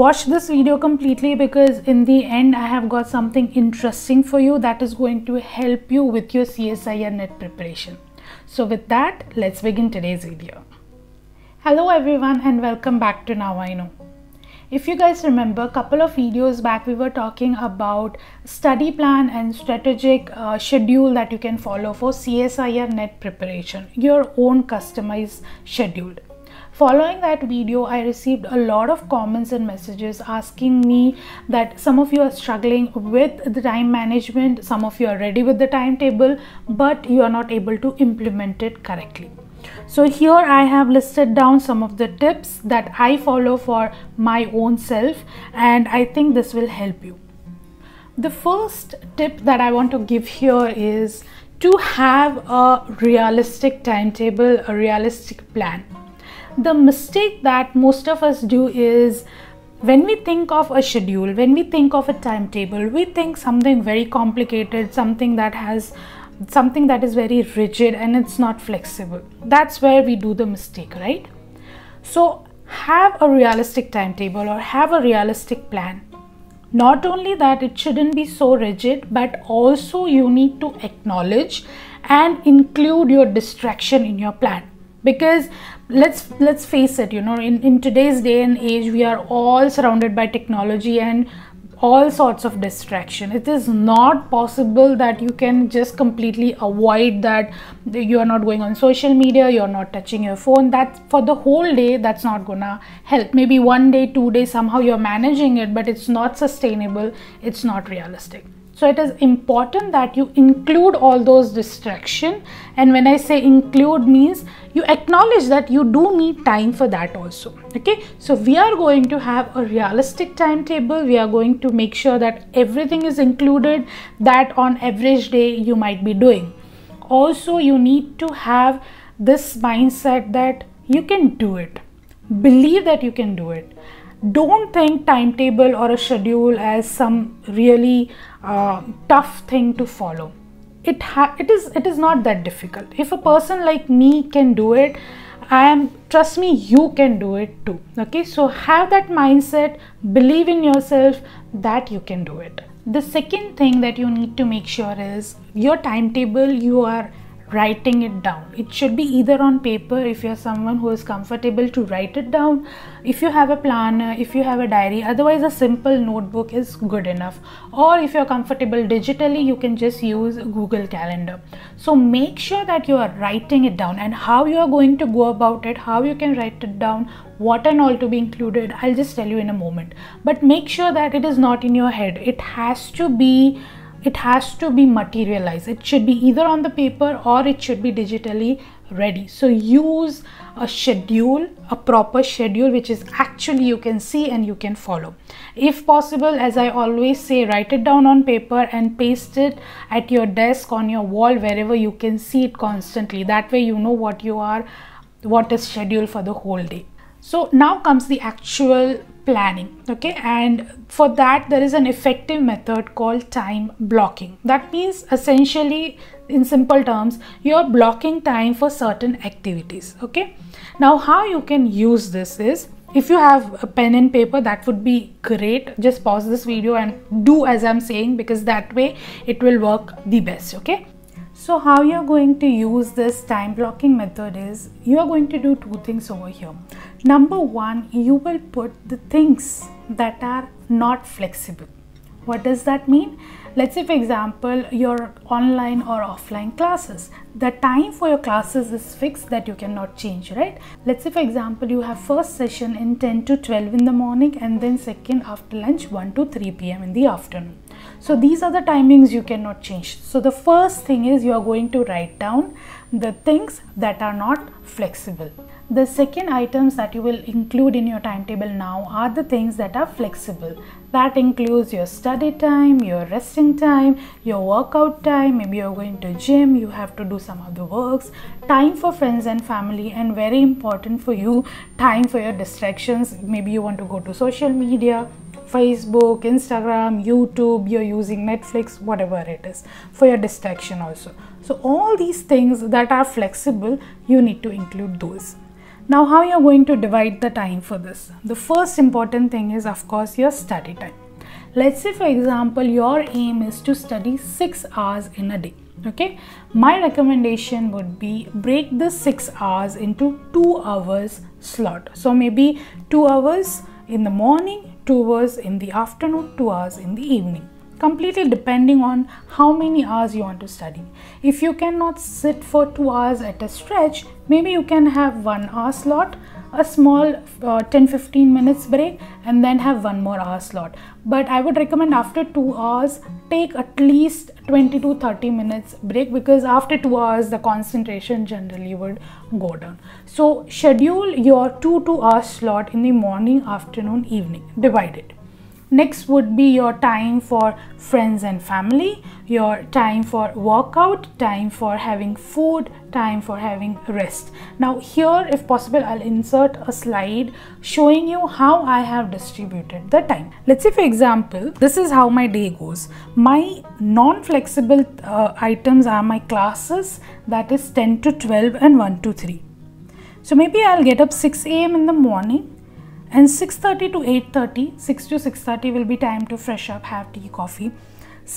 Watch this video completely, because in the end I have got something interesting for you that is going to help you with your CSIR NET preparation. So with that, let's begin today's video. Hello everyone and welcome back to Now I Know. If you guys remember, a couple of videos back we were talking about study plan and strategic schedule that you can follow for CSIR NET preparation, your own customized schedule. Following that video, I received a lot of comments and messages asking me that some of you are struggling with the time management, some of you are ready with the timetable, but you are not able to implement it correctly. So here I have listed down some of the tips that I follow for my own self, and I think this will help you. The first tip that I want to give here is to have a realistic timetable, a realistic plan. The mistake that most of us do is when we think of a schedule, when we think of a timetable, we think something very complicated, something that is very rigid and it's not flexible. That's where we do the mistake, right? So have a realistic timetable or have a realistic plan. Not only that, it shouldn't be so rigid, but also you need to acknowledge and include your distraction in your plan. Because let's face it, you know, in today's day and age, we are all surrounded by technology and all sorts of distraction. It is not possible that you can just completely avoid that. You are not going on social media, you are not touching your phone. That's for the whole day, that's not gonna help. Maybe one day, 2 days, somehow you're managing it, but it's not sustainable, it's not realistic. So it is important that you include all those distraction, and when I say include means you acknowledge that you do need time for that also. Okay, so we are going to have a realistic timetable. We are going to make sure that everything is included that on average day you might be doing. Also, you need to have this mindset that you can do it. Believe that you can do it. Don't think timetable or a schedule as some really tough thing to follow. It is not that difficult. If a person like me can do it, trust me, you can do it too. Okay, so have that mindset, believe in yourself that you can do it. The second thing that you need to make sure is your timetable, you are writing it down. It should be either on paper if you're someone who is comfortable to write it down, if you have a planner, if you have a diary, otherwise a simple notebook is good enough. Or if you're comfortable digitally, you can just use Google Calendar. So make sure that you are writing it down, and how you are going to go about it, how you can write it down, what and all to be included, I'll just tell you in a moment. But make sure that it is not in your head. It has to be materialized. It should be either on the paper or it should be digitally ready. So use a schedule, a proper schedule, which is actually you can see and you can follow. If possible, as I always say, write it down on paper and paste it at your desk, on your wall, wherever you can see it constantly. That way you know what is scheduled for the whole day. So now comes the actual planning, okay, and for that there is an effective method called time blocking. That means essentially, in simple terms, you are blocking time for certain activities. Okay, now how you can use this is, if you have a pen and paper, that would be great. Just pause this video and do as I'm saying, because that way it will work the best. Okay, so how you're going to use this time blocking method is, you are going to do two things over here. Number one, you will put the things that are not flexible. What does that mean? Let's say, for example, your online or offline classes. The time for your classes is fixed, that you cannot change, right? Let's say, for example, you have first session in 10 to 12 in the morning, and then second after lunch 1 to 3 p.m. in the afternoon. So these are the timings you cannot change. So the first thing is, you are going to write down the things that are not flexible. The second items that you will include in your timetable now are the things that are flexible. That includes your study time, your resting time, your workout time, maybe you're going to gym, you have to do some other works, time for friends and family, and very important for you, time for your distractions. Maybe you want to go to social media, Facebook, Instagram, YouTube, you're using Netflix, whatever it is, for your distraction also. So all these things that are flexible, you need to include those. Now how you're going to divide the time for this? The first important thing is, of course, your study time. Let's say, for example, your aim is to study 6 hours in a day. Okay, my recommendation would be break the 6 hours into 2 hours slot. So maybe 2 hours in the morning, 2 hours in the afternoon, 2 hours in the evening. Completely depending on how many hours you want to study. If you cannot sit for 2 hours at a stretch, maybe you can have 1 hour slot, a small 10-15 minutes break, and then have 1 more hour slot. But I would recommend after 2 hours, take at least 20 to 30 minutes break, because after 2 hours, the concentration generally would go down. So schedule your 2 2-hour slot in the morning, afternoon, evening, divide it. Next would be your time for friends and family, your time for workout, time for having food, time for having rest. Now here, if possible, I'll insert a slide showing you how I have distributed the time. Let's say, for example, this is how my day goes. My non-flexible items are my classes, that is 10 to 12 and 1 to 3. So maybe I'll get up 6 a.m. in the morning. And 6:30 to 8:30, 6 to 6:30 will be time to fresh up, have tea, coffee.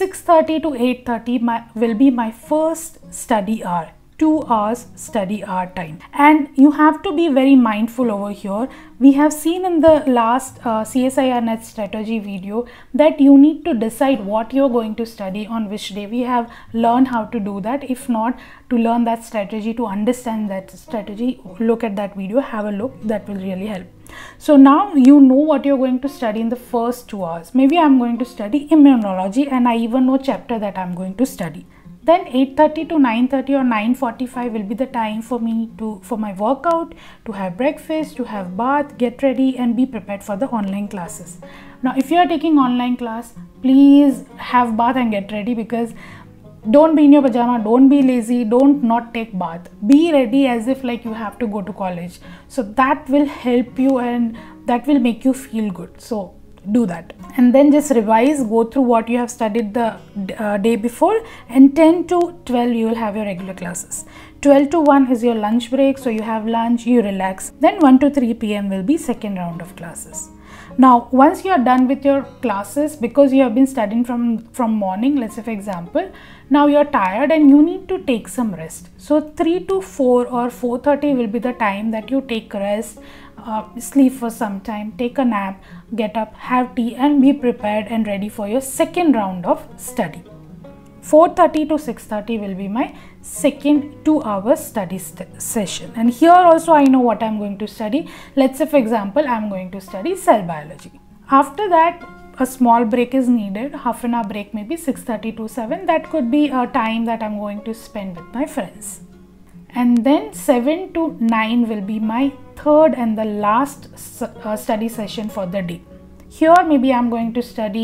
6:30 to 8:30 will be my first study hour, 2 hours study hour time. And you have to be very mindful over here. We have seen in the last CSIR NET strategy video that you need to decide what you're going to study on which day. We have learned how to do that. If not, to learn that strategy, to understand that strategy, look at that video, have a look, that will really help. So now you know what you're going to study in the first 2 hours. Maybe I'm going to study immunology and I even know chapter that I'm going to study. Then 8:30 to 9:30 or 9:45 will be the time for me for my workout, to have breakfast, to have bath, get ready and be prepared for the online classes. Now if you are taking online class, please have bath and get ready, because don't be in your pajama, don't be lazy, don't not take bath. Be ready as if like you have to go to college. So that will help you and that will make you feel good. So do that. And then just revise, go through what you have studied the day before, and 10 to 12 you will have your regular classes. 12 to 1 is your lunch break, so you have lunch, you relax. Then 1 to 3 p.m. will be second round of classes. Now once you are done with your classes, because you have been studying from morning, let's say for example, now you are tired and you need to take some rest. So 3 to 4 or 4:30 will be the time that you take rest, sleep for some time, take a nap, get up, have tea and be prepared and ready for your second round of study. 4:30 to 6:30 will be my second 2 hour study session. And here also I know what I'm going to study. Let's say for example, I'm going to study cell biology. After that, a small break is needed, half an hour break, maybe 6:30 to 7. That could be a time that I'm going to spend with my friends. And then 7 to 9 will be my third and the last study session for the day. Here maybe I'm going to study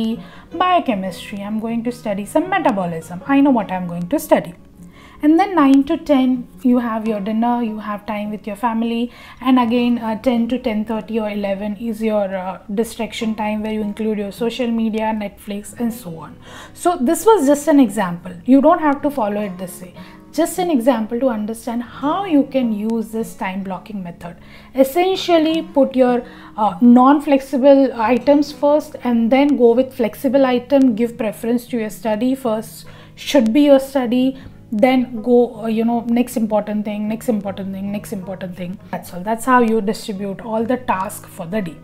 biochemistry, I'm going to study some metabolism, I know what I'm going to study. And then 9 to 10 you have your dinner, you have time with your family, and again 10 to 10:30 or 11 is your distraction time, where you include your social media, Netflix and so on. So this was just an example, you don't have to follow it this way. Just an example to understand how you can use this time blocking method. Essentially put your non-flexible items first and then go with flexible item, give preference to your study. First should be your study, then go next important thing, next important thing, next important thing. That's all. That's how you distribute all the tasks for the day.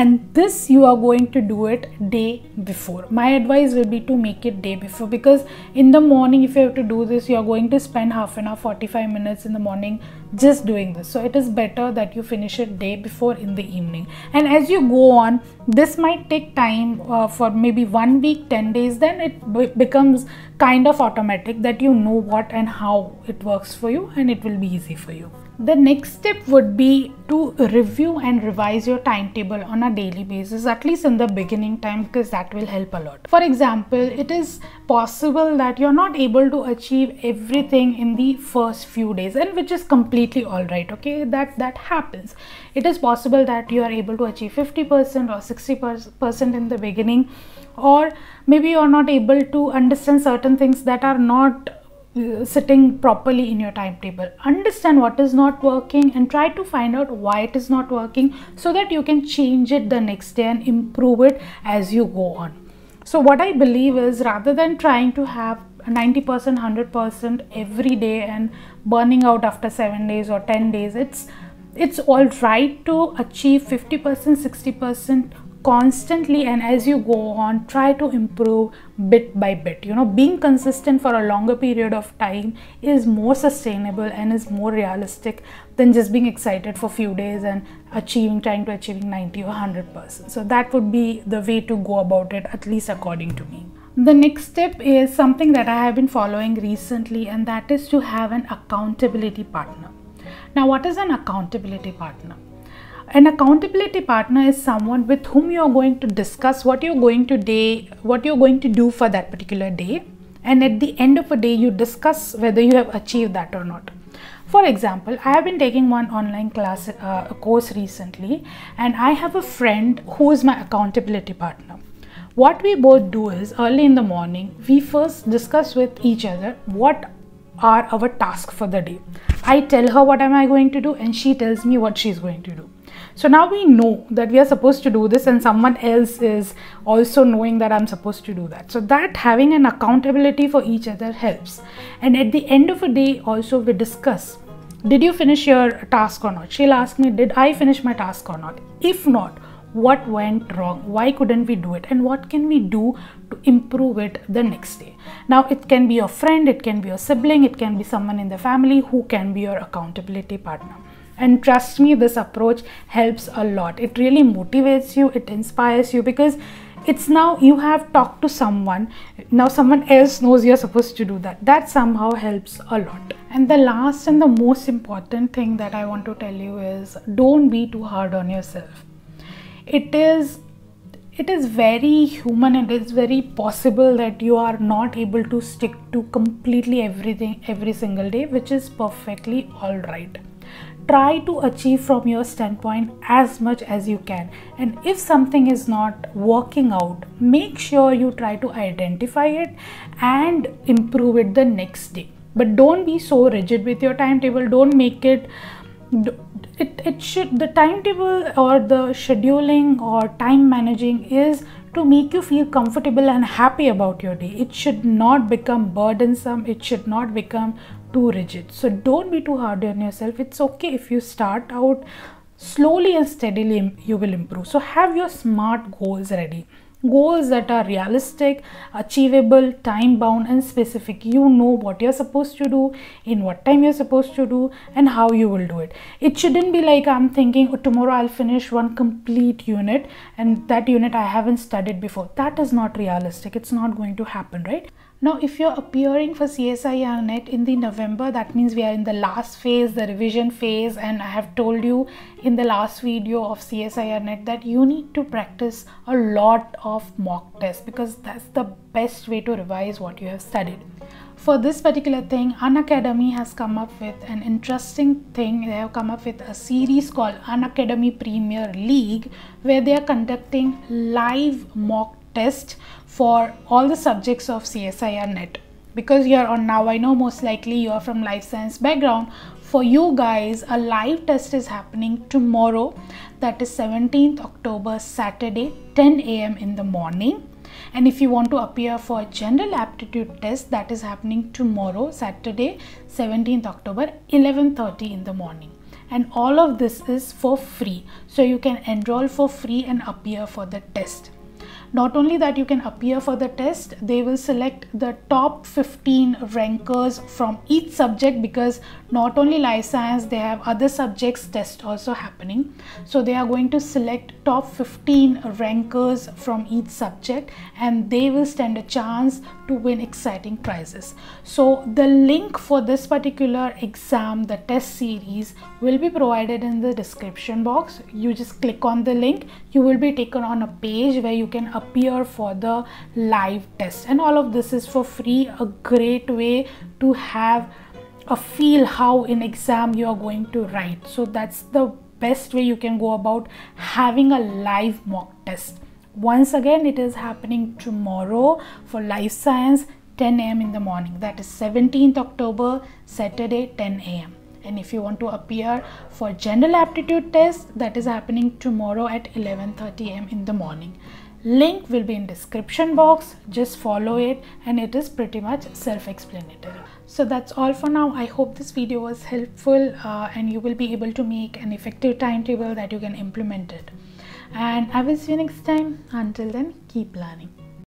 And this you are going to do it day before. My advice will be to make it day before, because in the morning if you have to do this, you are going to spend half an hour, 45 minutes in the morning just doing this. So it is better that you finish it day before in the evening. And as you go on, this might take time for maybe 1 week, 10 days, then it becomes kind of automatic that you know what and how it works for you and it will be easy for you. The next step would be to review and revise your timetable on a daily basis, at least in the beginning time, because that will help a lot. For example, it is possible that you're not able to achieve everything in the first few days, and which is completely all right. Okay, that happens. It is possible that you are able to achieve 50% or 60% in the beginning, or maybe you're not able to understand certain things that are not sitting properly in your timetable. Understand what is not working and try to find out why it is not working so that you can change it the next day and improve it as you go on. So what I believe is, rather than trying to have 90%, 100% every day and burning out after 7 days or 10 days, it's all right to achieve 50%, 60% constantly, and as you go on, try to improve bit by bit. You know, being consistent for a longer period of time is more sustainable and is more realistic than just being excited for a few days and trying to achieve 90 or 100%. So that would be the way to go about it, at least according to me. The next step is something that I have been following recently, and that is to have an accountability partner. Now, what is an accountability partner? An accountability partner is someone with whom you are going to discuss what you're going to do for that particular day, and at the end of a day you discuss whether you have achieved that or not. For example, I have been taking one online class course recently, and I have a friend who is my accountability partner. What we both do is, early in the morning, we first discuss with each other what are our tasks for the day. I tell her what am I going to do, and she tells me what she's going to do. So now we know that we are supposed to do this, and someone else is also knowing that I'm supposed to do that. So that having an accountability for each other helps. And at the end of a day also, we discuss, did you finish your task or not? She'll ask me, did I finish my task or not? If not, what went wrong? Why couldn't we do it? And what can we do to improve it the next day? Now, it can be your friend, it can be your sibling, it can be someone in the family who can be your accountability partner. And trust me, this approach helps a lot. It really motivates you, it inspires you, because it's now you have talked to someone, now someone else knows you're supposed to do that. That somehow helps a lot. And the last and the most important thing that I want to tell you is, don't be too hard on yourself. It is very human, and it's very possible that you are not able to stick to completely everything every single day, which is perfectly all right. Try to achieve from your standpoint as much as you can, and if something is not working out, make sure you try to identify it and improve it the next day. But don't be so rigid with your timetable. Don't make it should, the timetable or the scheduling or time managing is to make you feel comfortable and happy about your day. It should not become burdensome, it should not become too rigid. So don't be too hard on yourself. It's okay if you start out slowly and steadily, you will improve. So have your SMART goals ready. Goals that are realistic, achievable, time bound and specific. You know what you're supposed to do, in what time you're supposed to do, and how you will do it. It shouldn't be like, I'm thinking, oh, tomorrow I'll finish one complete unit, and that unit I haven't studied before. That is not realistic. It's not going to happen, right? Now, if you're appearing for CSIR NET in the November, that means we are in the last phase, the revision phase, and I have told you in the last video of CSIR NET that you need to practice a lot of mock tests, because that's the best way to revise what you have studied. For this particular thing, Unacademy has come up with an interesting thing. They have come up with a series called Unacademy Premier League, where they are conducting live mock tests for all the subjects of CSIR NET. Because you are on Now I Know, most likely you are from life science background. For you guys, a live test is happening tomorrow, that is 17th October, Saturday, 10 AM in the morning. And if you want to appear for general aptitude test, that is happening tomorrow, Saturday, 17th October, 11:30 in the morning. And all of this is for free. So you can enroll for free and appear for the test. Not only that, you can appear for the test, they will select the top 15 rankers from each subject, because not only life science, they have other subjects test also happening. So they are going to select top 15 rankers from each subject, and they will stand a chance to win exciting prizes. So the link for this particular exam, the test series, will be provided in the description box. You just click on the link, you will be taken on a page where you can appear for the live test, and all of this is for free. A great way to have a feel how in exam you are going to write. So that's the best way you can go about having a live mock test. Once again, it is happening tomorrow for life science, 10 AM in the morning. That is 17th October, Saturday, 10 AM. And if you want to appear for general aptitude test, that is happening tomorrow at 11:30 AM in the morning. Link will be in description box. Just follow it and it is pretty much self-explanatory. So that's all for now. I hope this video was helpful and you will be able to make an effective timetable that you can implement it. And I will see you next time. Until then, keep learning.